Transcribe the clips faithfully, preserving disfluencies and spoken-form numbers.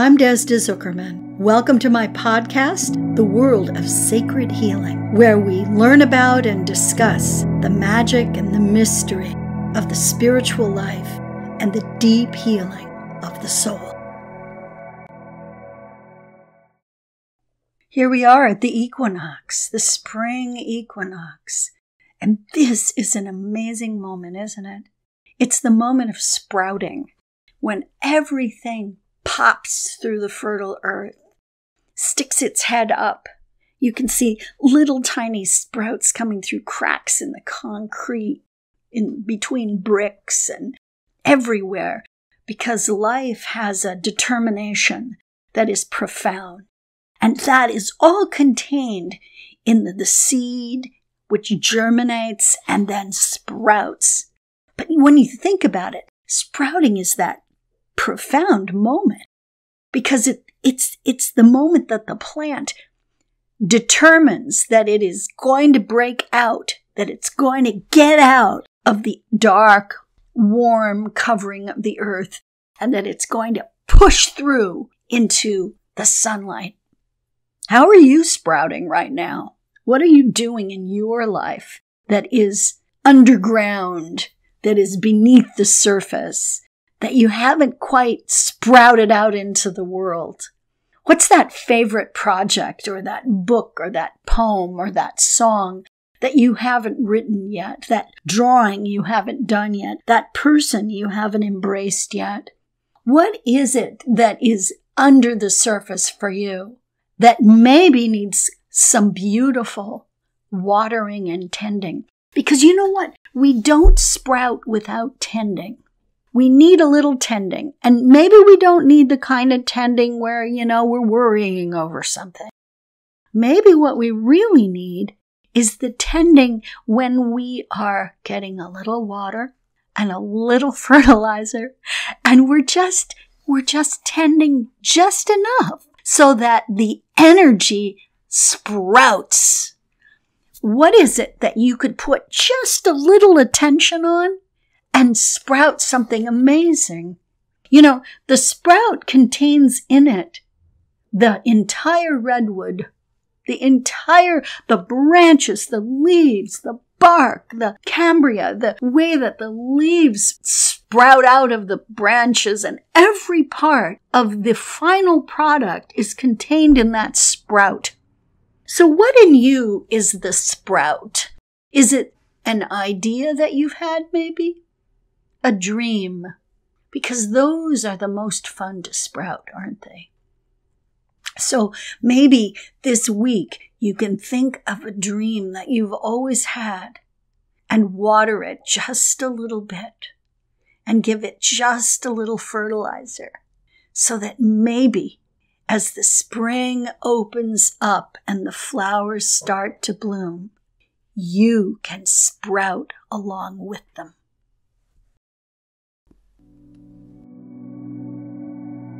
I'm Desda Zuckerman. Welcome to my podcast, The World of Sacred Healing, where we learn about and discuss the magic and the mystery of the spiritual life and the deep healing of the soul. Here we are at the equinox, the spring equinox. And this is an amazing moment, isn't it? It's the moment of sprouting, when everything pops through the fertile earth, sticks its head up. You can see little tiny sprouts coming through cracks in the concrete, in between bricks and everywhere, because life has a determination that is profound. And that is all contained in the, the seed, which germinates and then sprouts. But when you think about it, sprouting is that profound moment, because it, it's, it's the moment that the plant determines that it is going to break out, that it's going to get out of the dark, warm covering of the earth, and that it's going to push through into the sunlight. How are you sprouting right now? What are you doing in your life that is underground, that is beneath the surface, that you haven't quite sprouted out into the world? What's that favorite project or that book or that poem or that song that you haven't written yet, that drawing you haven't done yet, that person you haven't embraced yet? What is it that is under the surface for you that maybe needs some beautiful watering and tending? Because you know what? We don't sprout without tending. We need a little tending, and maybe we don't need the kind of tending where, you know, we're worrying over something. Maybe what we really need is the tending when we are getting a little water and a little fertilizer, and we're just, we're just tending just enough so that the energy sprouts. What is it that you could put just a little attention on and sprout something amazing? You know, the sprout contains in it the entire redwood, the entire, the branches, the leaves, the bark, the cambria, the way that the leaves sprout out of the branches, and every part of the final product is contained in that sprout. So what in you is the sprout? Is it an idea that you've had maybe? A dream, because those are the most fun to sprout, aren't they? So maybe this week you can think of a dream that you've always had and water it just a little bit and give it just a little fertilizer, so that maybe as the spring opens up and the flowers start to bloom, you can sprout along with them.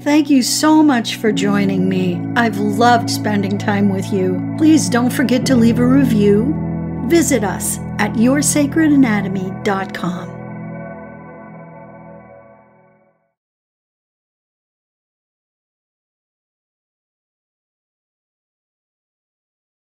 Thank you so much for joining me. I've loved spending time with you. Please don't forget to leave a review. Visit us at your sacred anatomy dot com.